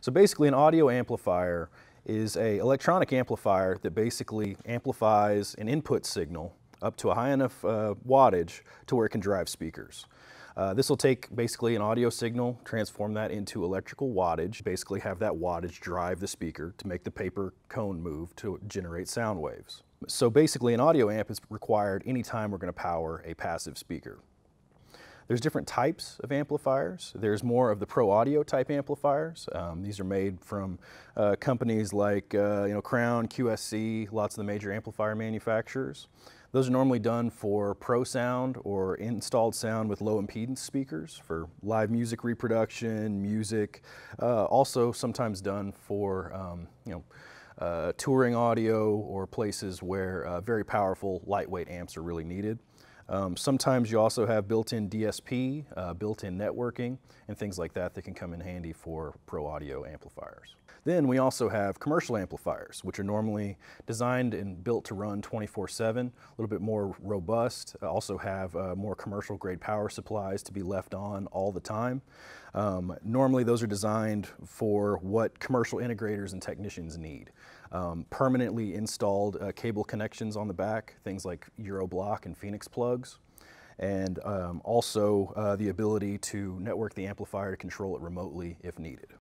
So basically an audio amplifier is an electronic amplifier that basically amplifies an input signal up to a high enough wattage to where it can drive speakers. This will take basically an audio signal, transform that into electrical wattage, basically have that wattage drive the speaker to make the paper cone move to generate sound waves. So basically an audio amp is required anytime we're going to power a passive speaker. There's different types of amplifiers. There's more of the pro audio type amplifiers. These are made from companies like Crown, QSC, lots of the major amplifier manufacturers. Those are normally done for pro sound or installed sound with low impedance speakers for live music reproduction, music. Also sometimes done for touring audio or places where very powerful, lightweight amps are really needed. Sometimes you also have built-in DSP, built-in networking, and things like that that can come in handy for pro audio amplifiers. Then we also have commercial amplifiers, which are normally designed and built to run 24/7, a little bit more robust, also have more commercial grade power supplies to be left on all the time. Normally those are designed for what commercial integrators and technicians need. Permanently installed cable connections on the back, things like Euroblock and Phoenix plugs, and also the ability to network the amplifier to control it remotely if needed.